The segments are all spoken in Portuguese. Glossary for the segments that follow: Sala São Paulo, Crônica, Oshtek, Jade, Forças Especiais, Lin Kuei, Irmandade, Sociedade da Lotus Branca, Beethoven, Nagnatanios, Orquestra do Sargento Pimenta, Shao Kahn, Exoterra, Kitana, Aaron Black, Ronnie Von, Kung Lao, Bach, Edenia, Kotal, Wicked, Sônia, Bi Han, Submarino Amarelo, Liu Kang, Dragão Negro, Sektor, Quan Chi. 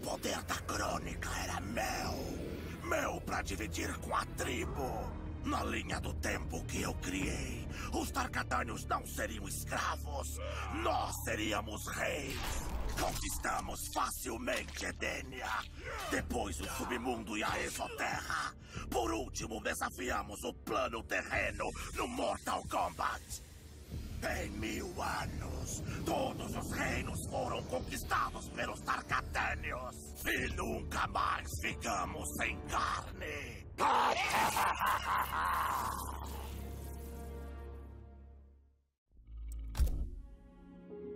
poder da Crônica era meu. Meu pra dividir com a tribo. Na linha do tempo que eu criei, os Tarkatanos não seriam escravos. Nós seríamos reis. Conquistamos facilmente Edenia. Depois o submundo e a Exoterra. Por último, desafiamos o plano terreno no Mortal Kombat. Em 1000 anos, todos os reinos foram conquistados pelos Tarkatanos. E nunca mais ficamos sem carne.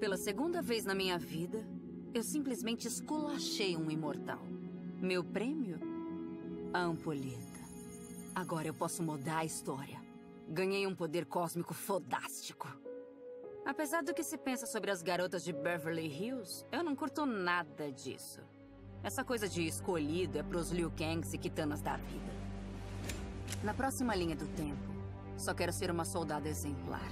Pela segunda vez na minha vida, eu simplesmente esculachei um imortal. Meu prêmio? A ampulheta. Agora eu posso mudar a história. Ganhei um poder cósmico fodástico. Apesar do que se pensa sobre as garotas de Beverly Hills, eu não curto nada disso. Essa coisa de escolhido é pros Liu Kangs e Kitanas da vida. Na próxima linha do tempo, só quero ser uma soldada exemplar.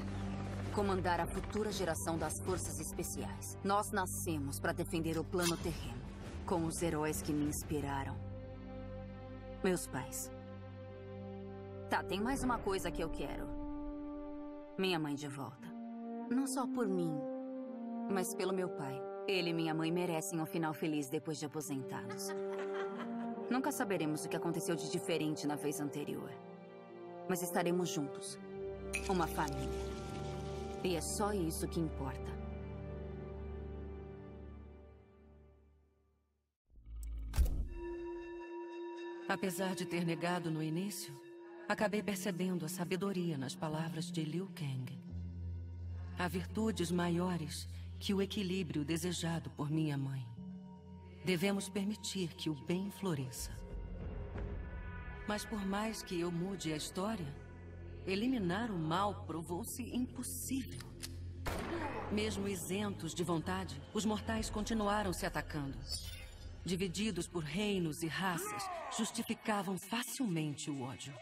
Comandar a futura geração das Forças Especiais. Nós nascemos para defender o plano terreno, com os heróis que me inspiraram. Meus pais. Tá, tem mais uma coisa que eu quero. Minha mãe de volta. Não só por mim, mas pelo meu pai. Ele e minha mãe merecem um final feliz depois de aposentados. Nunca saberemos o que aconteceu de diferente na vez anterior. Mas estaremos juntos. Uma família. E é só isso que importa. Apesar de ter negado no início, acabei percebendo a sabedoria nas palavras de Liu Kang. Há virtudes maiores que o equilíbrio desejado por minha mãe. Devemos permitir que o bem floresça. Mas por mais que eu mude a história, eliminar o mal provou-se impossível. Mesmo isentos de vontade, os mortais continuaram se atacando. Divididos por reinos e raças, justificavam facilmente o ódio.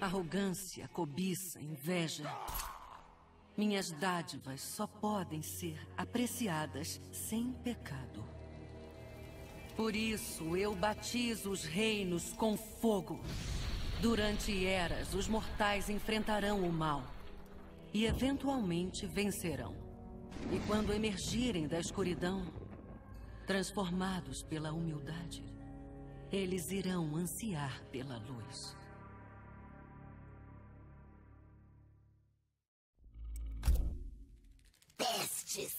Arrogância, cobiça, inveja... Minhas dádivas só podem ser apreciadas sem pecado. Por isso, eu batizo os reinos com fogo. Durante eras, os mortais enfrentarão o mal. E eventualmente vencerão. E quando emergirem da escuridão, transformados pela humildade, eles irão ansiar pela luz. Pestes.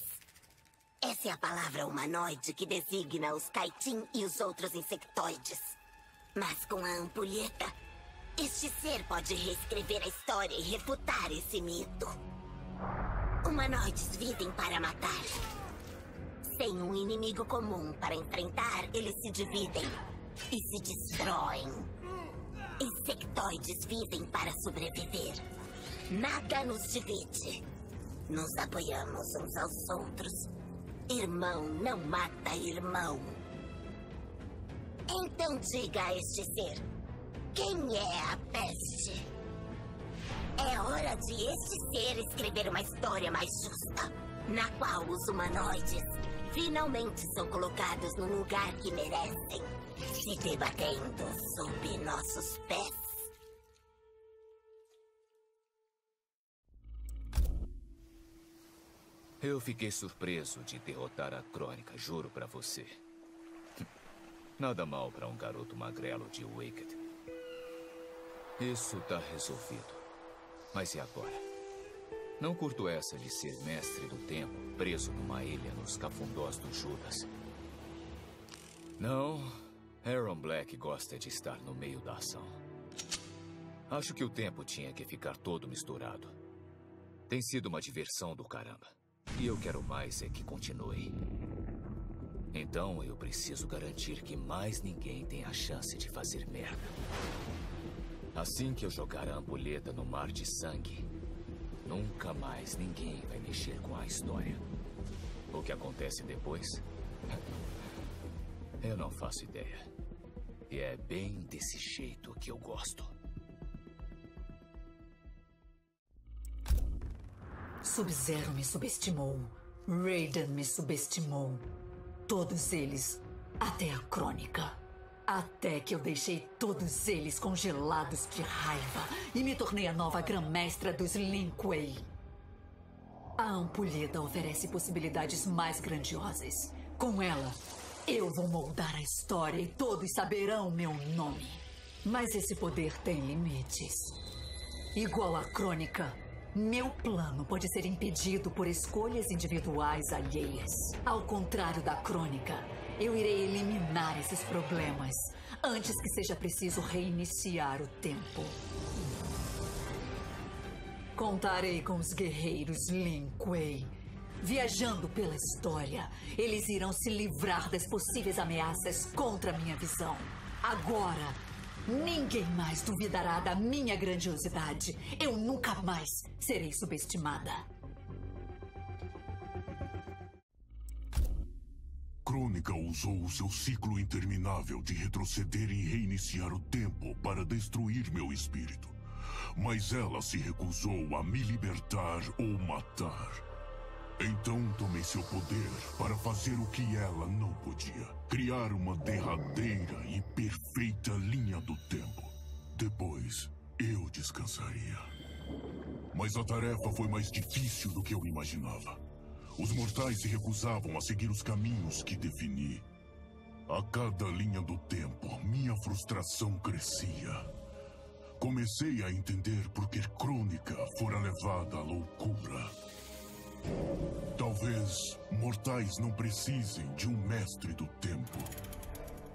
Essa é a palavra humanoide que designa os Kaitin e os outros insectoides. Mas com a ampulheta, este ser pode reescrever a história e refutar esse mito. Humanoides vivem para matar. Sem um inimigo comum para enfrentar, eles se dividem e se destroem. Insectoides vivem para sobreviver. Nada nos divide. Nos apoiamos uns aos outros. Irmão não mata irmão. Então diga a este ser, quem é a peste? É hora de este ser escrever uma história mais justa, na qual os humanoides finalmente são colocados no lugar que merecem, se debatendo sob nossos pés. Eu fiquei surpreso de derrotar a Crônica, juro pra você. Nada mal pra um garoto magrelo de Wicked. Isso tá resolvido. Mas e agora? Não curto essa de ser mestre do tempo, preso numa ilha nos cafundós do Judas. Não, Aaron Black gosta de estar no meio da ação. Acho que o tempo tinha que ficar todo misturado. Tem sido uma diversão do caramba. E eu quero mais é que continue. Então eu preciso garantir que mais ninguém tem a chance de fazer merda. Assim que eu jogar a ampulheta no mar de sangue, nunca mais ninguém vai mexer com a história. O que acontece depois? Eu não faço ideia. E é bem desse jeito que eu gosto. Sub-Zero me subestimou. Raiden me subestimou. Todos eles até a Crônica. Até que eu deixei todos eles congelados de raiva e me tornei a nova grã-mestra dos Lin Kuei. A ampulheta oferece possibilidades mais grandiosas. Com ela, eu vou moldar a história e todos saberão meu nome. Mas esse poder tem limites. Igual à Crônica, meu plano pode ser impedido por escolhas individuais alheias. Ao contrário da Crônica, eu irei eliminar esses problemas antes que seja preciso reiniciar o tempo. Contarei com os guerreiros Lin Kuei. Viajando pela história, eles irão se livrar das possíveis ameaças contra minha visão. Agora, ninguém mais duvidará da minha grandiosidade. Eu nunca mais serei subestimada. Crônica usou o seu ciclo interminável de retroceder e reiniciar o tempo para destruir meu espírito. Mas ela se recusou a me libertar ou matar. Então tomei seu poder para fazer o que ela não podia. Criar uma derradeira e perfeita linha do tempo. Depois, eu descansaria. Mas a tarefa foi mais difícil do que eu imaginava. Os mortais se recusavam a seguir os caminhos que defini. A cada linha do tempo, minha frustração crescia. Comecei a entender por que Crônica fora levada à loucura. Talvez mortais não precisem de um mestre do tempo.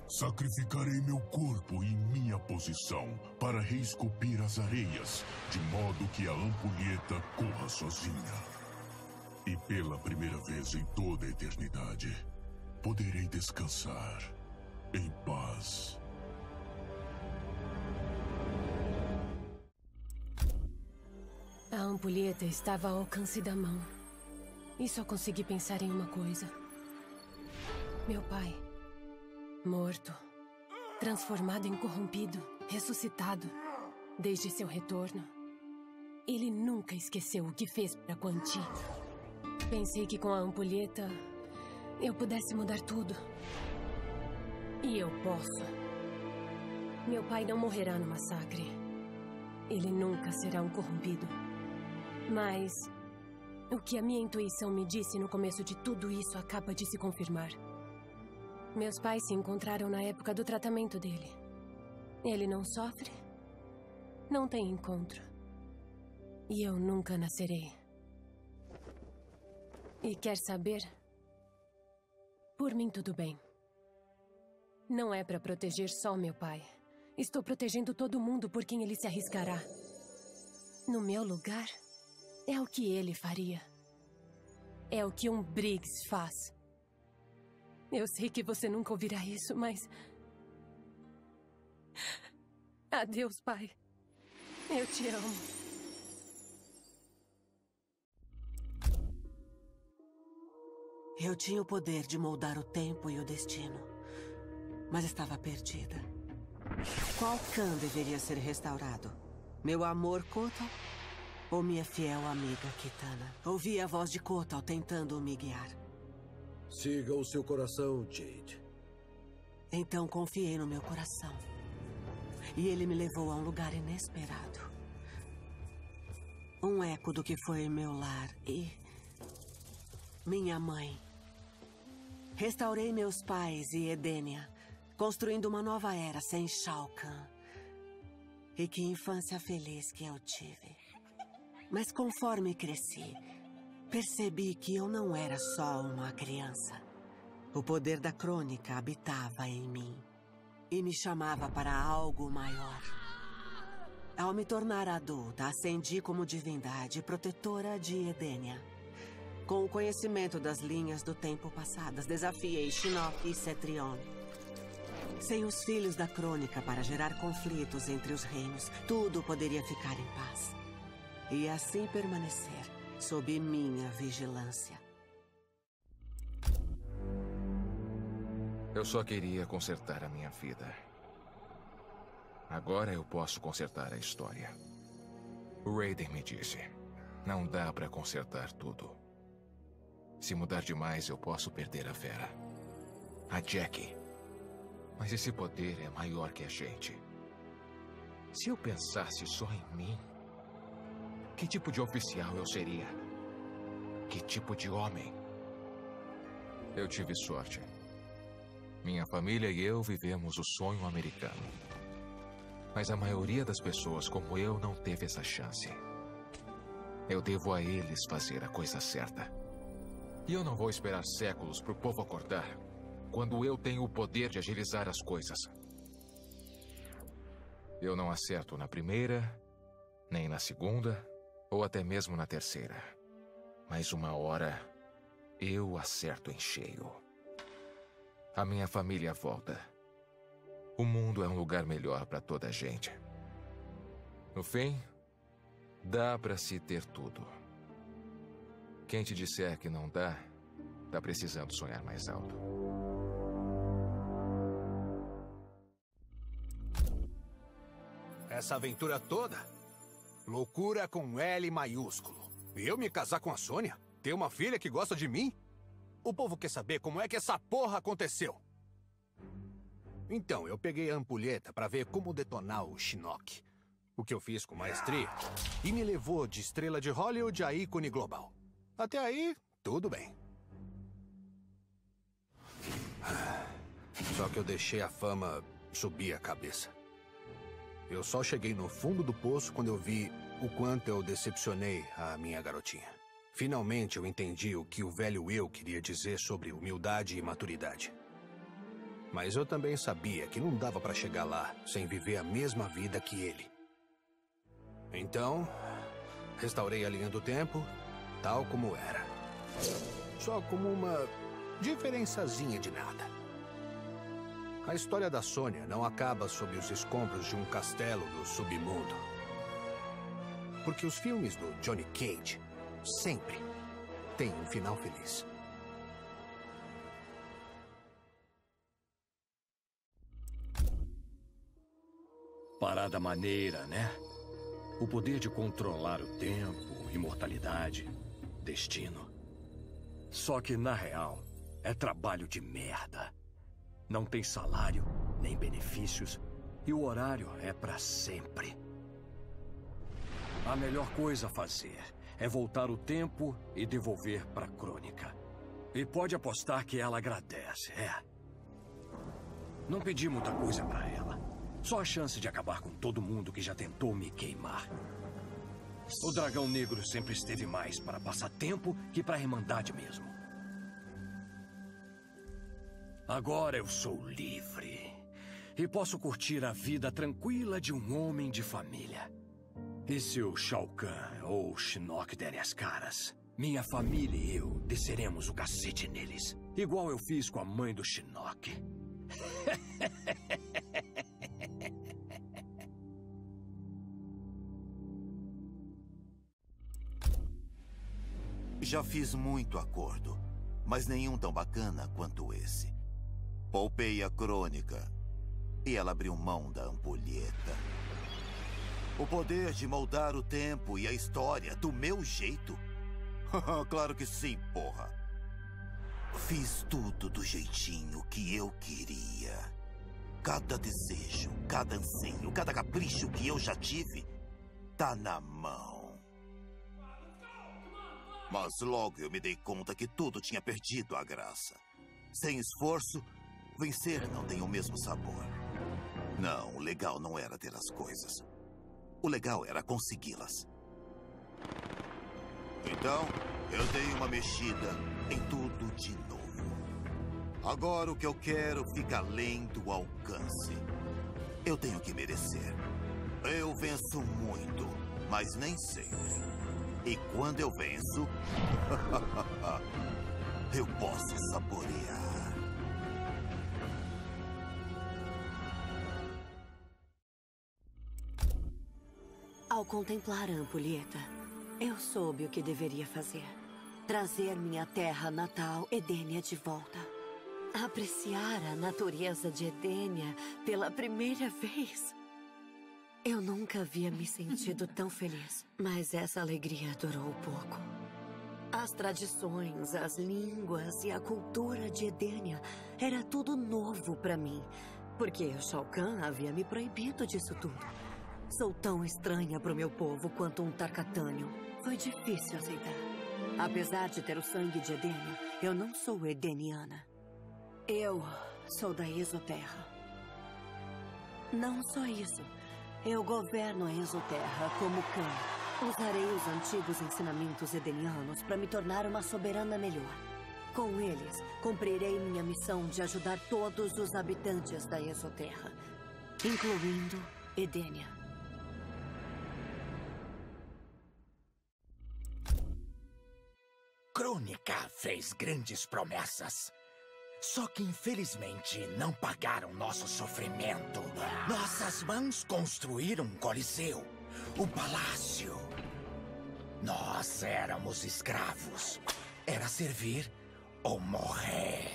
Sacrificarei meu corpo e minha posição para reesculpir as areias, de modo que a ampulheta corra sozinha. E pela primeira vez em toda a eternidade, poderei descansar em paz. A ampulheta estava ao alcance da mão. E só consegui pensar em uma coisa. Meu pai, morto, transformado em corrompido, ressuscitado, desde seu retorno. Ele nunca esqueceu o que fez para Quan Chi. Pensei que com a ampulheta eu pudesse mudar tudo. E eu posso. Meu pai não morrerá no massacre. Ele nunca será um corrompido. Mas o que a minha intuição me disse no começo de tudo isso acaba de se confirmar. Meus pais se encontraram na época do tratamento dele. Ele não sofre, não tem encontro. E eu nunca nascerei. E quer saber? Por mim tudo bem. Não é para proteger só meu pai. Estou protegendo todo mundo por quem ele se arriscará. No meu lugar, é o que ele faria. É o que um Briggs faz. Eu sei que você nunca ouvirá isso, mas... Adeus, pai. Eu te amo. Eu tinha o poder de moldar o tempo e o destino, mas estava perdida. Qual Kahn deveria ser restaurado? Meu amor Kotal? Ou minha fiel amiga Kitana? Ouvi a voz de Kotal tentando me guiar. Siga o seu coração, Jade. Então confiei no meu coração. E ele me levou a um lugar inesperado. Um eco do que foi meu lar e minha mãe. Restaurei meus pais e Edenia, construindo uma nova era sem Shao Kahn. E que infância feliz que eu tive. Mas conforme cresci, percebi que eu não era só uma criança. O poder da Crônica habitava em mim e me chamava para algo maior. Ao me tornar adulta, ascendi como divindade protetora de Edenia. Com o conhecimento das linhas do tempo passadas, desafiei Shinnok e Cetrion. Sem os filhos da Crônica para gerar conflitos entre os reinos, tudo poderia ficar em paz. E assim permanecer sob minha vigilância. Eu só queria consertar a minha vida. Agora eu posso consertar a história. O Raiden me disse, não dá pra consertar tudo. Se mudar demais, eu posso perder a Vera, a Jackie Mas esse poder é maior que a gente. Se eu pensasse só em mim, que tipo de oficial eu seria? Que tipo de homem? Eu tive sorte. Minha família e eu vivemos o sonho americano. Mas a maioria das pessoas como eu não teve essa chance. Eu devo a eles fazer a coisa certa. E eu não vou esperar séculos para o povo acordar, quando eu tenho o poder de agilizar as coisas. Eu não acerto na primeira, nem na segunda, ou até mesmo na terceira. Mas uma hora, eu acerto em cheio. A minha família volta. O mundo é um lugar melhor para toda a gente. No fim, dá para se ter tudo. Quem te disser que não dá, tá precisando sonhar mais alto. Essa aventura toda? Loucura com L maiúsculo. Eu me casar com a Sônia? Ter uma filha que gosta de mim? O povo quer saber como é que essa porra aconteceu. Então, eu peguei a ampulheta para ver como detonar o Shinnok. O que eu fiz com maestria. E me levou de estrela de Hollywood a ícone global. Até aí, tudo bem. Só que eu deixei a fama subir a cabeça. Eu só cheguei no fundo do poço quando eu vi o quanto eu decepcionei a minha garotinha. Finalmente eu entendi o que o velho eu queria dizer sobre humildade e maturidade. Mas eu também sabia que não dava para chegar lá sem viver a mesma vida que ele. Então, restaurei a linha do tempo... tal como era. Só como uma diferençazinha de nada. A história da Sônia não acaba sob os escombros de um castelo do submundo. Porque os filmes do Johnny Cage sempre têm um final feliz. Parada maneira, né? O poder de controlar o tempo, imortalidade... destino. Só que, na real, é trabalho de merda. Não tem salário, nem benefícios, e o horário é pra sempre. A melhor coisa a fazer é voltar o tempo e devolver pra Crônica. E pode apostar que ela agradece, é. Não pedi muita coisa pra ela. Só a chance de acabar com todo mundo que já tentou me queimar. O Dragão Negro sempre esteve mais para passar tempo que para a Irmandade mesmo. Agora eu sou livre. E posso curtir a vida tranquila de um homem de família. E se o Shao Kahn ou o Shinnok derem as caras, minha família e eu desceremos o cacete neles. Igual eu fiz com a mãe do Shinnok. Já fiz muito acordo, mas nenhum tão bacana quanto esse. Poupei a Crônica, e ela abriu mão da ampulheta. O poder de moldar o tempo e a história do meu jeito? Claro que sim, porra. Fiz tudo do jeitinho que eu queria. Cada desejo, cada anseio, cada capricho que eu já tive, tá na mão. Mas logo eu me dei conta que tudo tinha perdido a graça. Sem esforço, vencer não tem o mesmo sabor. Não, o legal não era ter as coisas. O legal era consegui-las. Então, eu dei uma mexida em tudo de novo. Agora o que eu quero fica além do alcance. Eu tenho que merecer. Eu venço muito, mas nem sempre. E quando eu venço, eu posso saborear. Ao contemplar a ampulheta, eu soube o que deveria fazer. Trazer minha terra natal, Edenia, de volta. Apreciar a natureza de Edenia pela primeira vez. Eu nunca havia me sentido tão feliz, mas essa alegria durou pouco. As tradições, as línguas e a cultura de Edenia era tudo novo para mim. Porque o Shao Kahn havia me proibido disso tudo. Sou tão estranha pro meu povo quanto um Tarkatânio. Foi difícil aceitar. Apesar de ter o sangue de Edenia, eu não sou edeniana. Eu sou da Exoterra. Não só isso. Eu governo a Exoterra como Khan. Usarei os antigos ensinamentos edenianos para me tornar uma soberana melhor. Com eles, cumprirei minha missão de ajudar todos os habitantes da Exoterra, incluindo Edenia. Crônica fez grandes promessas. Só que, infelizmente, não pagaram nosso sofrimento. Nossas mãos construíram um coliseu, um palácio. Nós éramos escravos. Era servir ou morrer.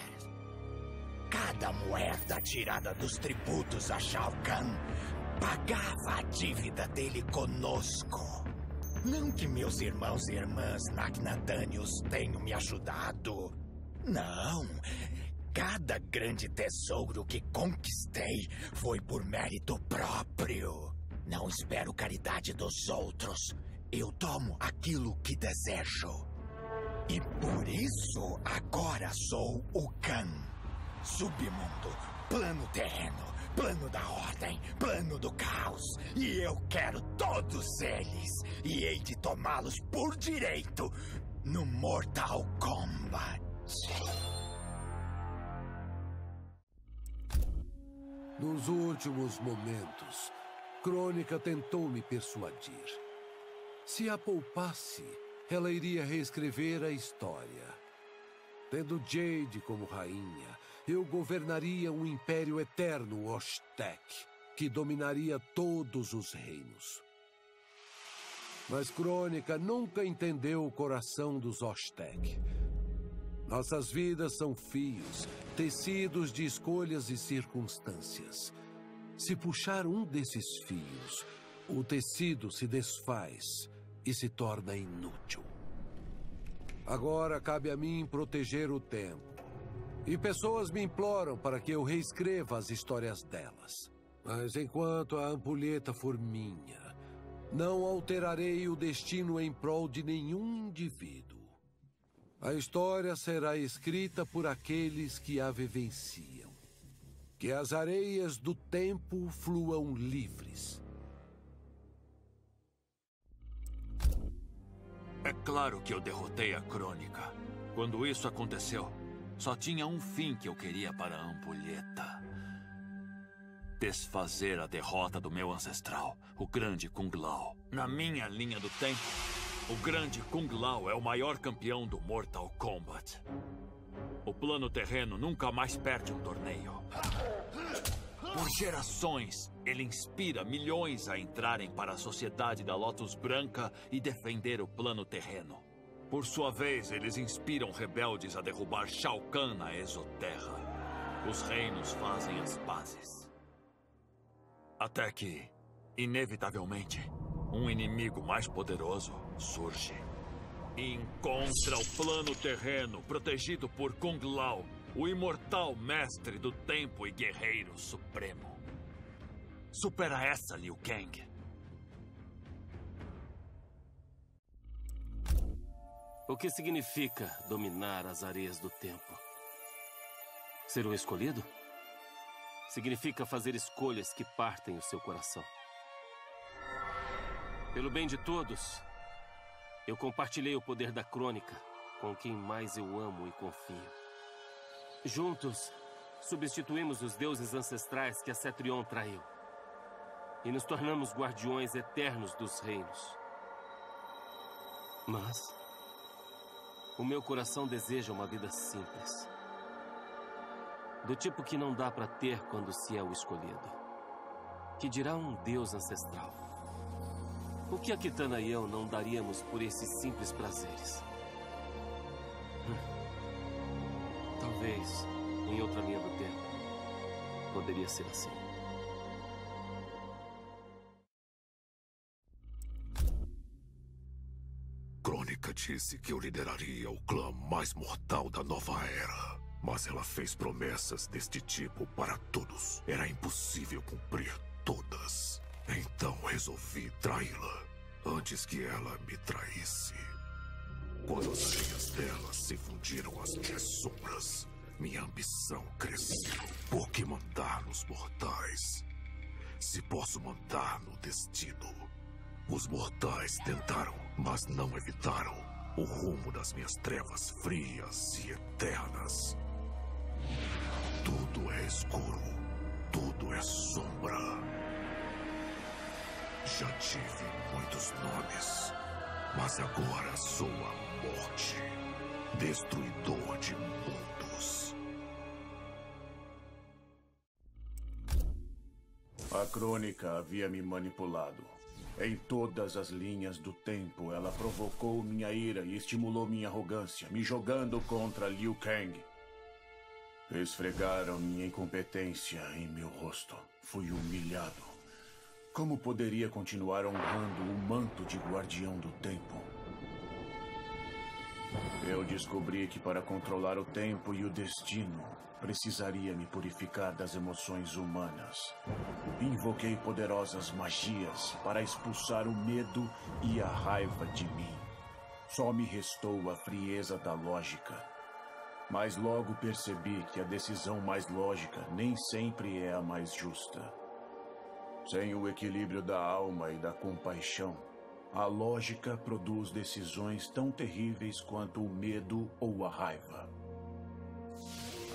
Cada moeda tirada dos tributos a Shao Kahn pagava a dívida dele conosco. Não que meus irmãos e irmãs Nagnatanios tenham me ajudado. Não. Cada grande tesouro que conquistei foi por mérito próprio. Não espero caridade dos outros. Eu tomo aquilo que desejo. E por isso agora sou o Khan. Submundo, plano terreno, plano da ordem, plano do caos. E eu quero todos eles. E hei de tomá-los por direito no Mortal Kombat. Nos últimos momentos, Crônica tentou me persuadir. Se a poupasse, ela iria reescrever a história. Tendo Jade como rainha, eu governaria um império eterno, Oshtek, que dominaria todos os reinos. Mas Crônica nunca entendeu o coração dos Oshtek. Nossas vidas são fios, tecidos de escolhas e circunstâncias. Se puxar um desses fios, o tecido se desfaz e se torna inútil. Agora cabe a mim proteger o tempo. E pessoas me imploram para que eu reescreva as histórias delas. Mas enquanto a ampulheta for minha, não alterarei o destino em prol de nenhum indivíduo. A história será escrita por aqueles que a vivenciam. Que as areias do tempo fluam livres. É claro que eu derrotei a Crônica. Quando isso aconteceu, só tinha um fim que eu queria para a ampulheta. Desfazer a derrota do meu ancestral, o grande Kung Lao. Na minha linha do tempo, o grande Kung Lao é o maior campeão do Mortal Kombat. O plano terreno nunca mais perde um torneio. Por gerações, ele inspira milhões a entrarem para a Sociedade da Lotus Branca e defender o plano terreno. Por sua vez, eles inspiram rebeldes a derrubar Shao Kahn na Exoterra. Os reinos fazem as pazes. Até que, inevitavelmente, um inimigo mais poderoso surge. Encontra o plano terreno, protegido por Kung Lao, o imortal mestre do tempo e guerreiro supremo. Supera essa, Liu Kang. O que significa dominar as areias do tempo? Ser um escolhido? Significa fazer escolhas que partem o seu coração. Pelo bem de todos, eu compartilhei o poder da Crônica com quem mais eu amo e confio. Juntos, substituímos os deuses ancestrais que a Cetrion traiu. E nos tornamos guardiões eternos dos reinos. Mas o meu coração deseja uma vida simples. Do tipo que não dá para ter quando se é o escolhido. Que dirá um deus ancestral? O que a Kitana e eu não daríamos por esses simples prazeres? Talvez, em outra linha do tempo, poderia ser assim. Crônica disse que eu lideraria o clã mais mortal da nova era. Mas ela fez promessas deste tipo para todos. Era impossível cumprir todas. Então resolvi traí-la antes que ela me traísse. Quando as linhas dela se fundiram às minhas sombras, minha ambição cresceu. Por que mandar nos mortais? Se posso mandar no destino. Os mortais tentaram, mas não evitaram o rumo das minhas trevas frias e eternas. Tudo é escuro, tudo é sombra. Já tive muitos nomes, mas agora sou a morte, destruidor de mundos. A Crônica havia me manipulado. Em todas as linhas do tempo, ela provocou minha ira e estimulou minha arrogância, me jogando contra Liu Kang. Esfregaram minha incompetência em meu rosto. Fui humilhado. Como poderia continuar honrando o manto de guardião do tempo? Eu descobri que para controlar o tempo e o destino, precisaria me purificar das emoções humanas. Invoquei poderosas magias para expulsar o medo e a raiva de mim. Só me restou a frieza da lógica. Mas logo percebi que a decisão mais lógica nem sempre é a mais justa. Sem o equilíbrio da alma e da compaixão, a lógica produz decisões tão terríveis quanto o medo ou a raiva.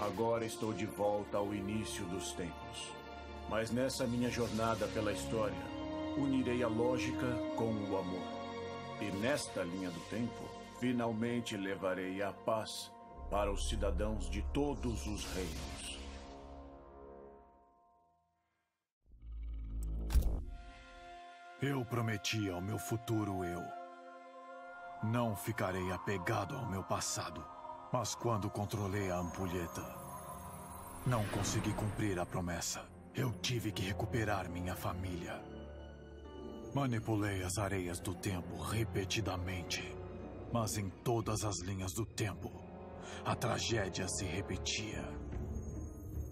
Agora estou de volta ao início dos tempos. Mas nessa minha jornada pela história, unirei a lógica com o amor. E nesta linha do tempo, finalmente levarei a paz para os cidadãos de todos os reinos. Eu prometi ao meu futuro eu. Não ficarei apegado ao meu passado. Mas quando controlei a ampulheta, não consegui cumprir a promessa. Eu tive que recuperar minha família. Manipulei as areias do tempo repetidamente, mas em todas as linhas do tempo, a tragédia se repetia.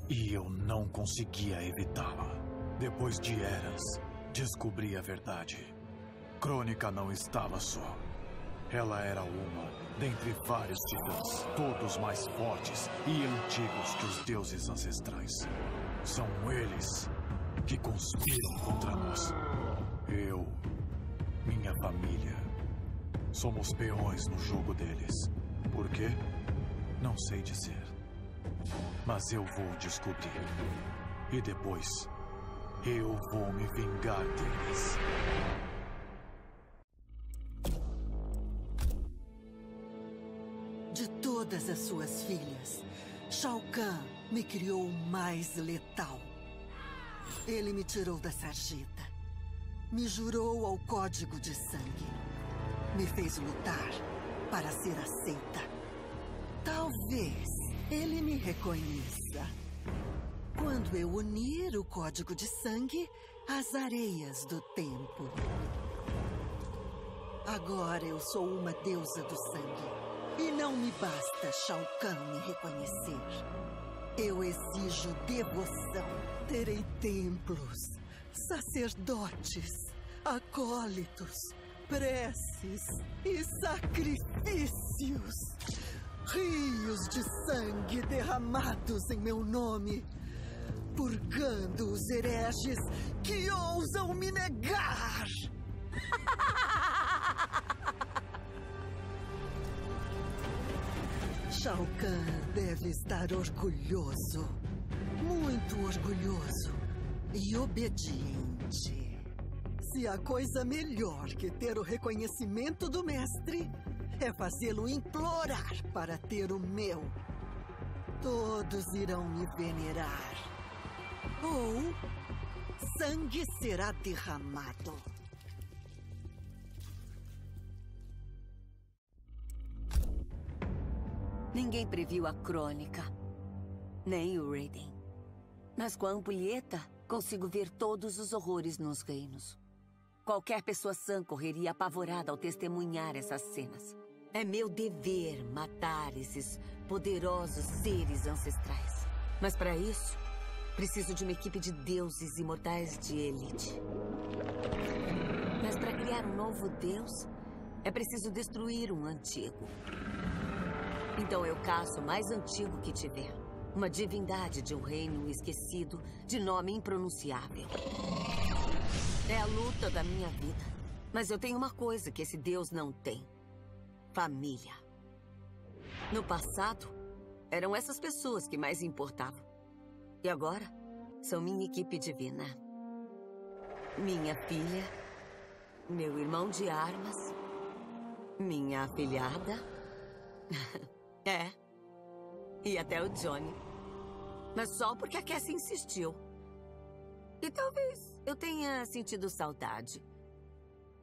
E eu não conseguia evitá-la. Depois de eras, descobri a verdade. Crônica não estava só. Ela era uma dentre vários titãs, todos mais fortes e antigos que os deuses ancestrais. São eles que conspiram contra nós. Eu, minha família, somos peões no jogo deles. Por quê? Não sei dizer. Mas eu vou descobrir. E depois, eu vou me vingar deles. De todas as suas filhas, Shao Kahn me criou o mais letal. Ele me tirou da sarjeta, me jurou ao código de sangue, me fez lutar para ser aceita. Talvez ele me reconheça quando eu unir o código de sangue às areias do tempo. Agora eu sou uma deusa do sangue. E não me basta Shao Kahn me reconhecer. Eu exijo devoção. Terei templos, sacerdotes, acólitos, preces e sacrifícios. Rios de sangue derramados em meu nome, purgando os hereges que ousam me negar. Shao Kahn deve estar orgulhoso, muito orgulhoso e obediente. Se a coisa melhor que ter o reconhecimento do mestre é fazê-lo implorar para ter o meu, todos irão me venerar. Ou sangue será derramado. Ninguém previu a Crônica, nem o Raiden. Mas com a ampulheta, consigo ver todos os horrores nos reinos. Qualquer pessoa sã correria apavorada ao testemunhar essas cenas. É meu dever matar esses poderosos seres ancestrais. Mas para isso, preciso de uma equipe de deuses imortais de elite. Mas para criar um novo deus, é preciso destruir um antigo. Então eu caço o mais antigo que tiver. Uma divindade de um reino esquecido, de nome impronunciável. É a luta da minha vida. Mas eu tenho uma coisa que esse deus não tem. Família. No passado, eram essas pessoas que mais importavam. E agora, são minha equipe divina. Minha filha, meu irmão de armas, minha afilhada. É. E até o Johnny. Mas só porque a Cassie insistiu. E talvez eu tenha sentido saudade.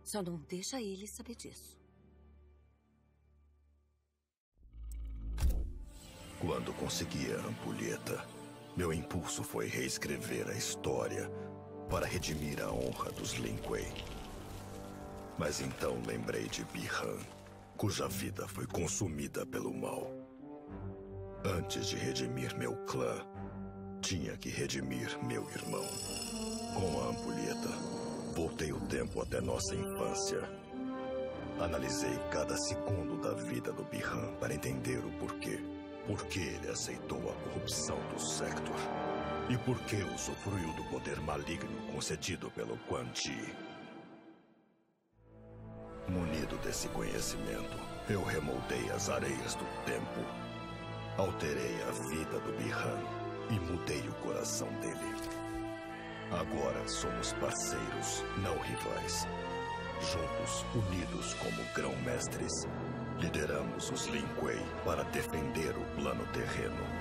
Só não deixa ele saber disso. Quando consegui a ampulheta, meu impulso foi reescrever a história para redimir a honra dos Lin Kuei. Mas então lembrei de Bi Han, cuja vida foi consumida pelo mal. Antes de redimir meu clã, tinha que redimir meu irmão. Com a ampulheta, voltei o tempo até nossa infância. Analisei cada segundo da vida do Bi Han para entender o porquê. Por que ele aceitou a corrupção do Sektor? E por que usufruiu do poder maligno concedido pelo Quan Chi? Munido desse conhecimento, eu remoldei as areias do tempo. Alterei a vida do Bi Han e mudei o coração dele. Agora somos parceiros, não rivais. Juntos, unidos como grão-mestres, lideramos os Lin Kuei para defender o plano terreno.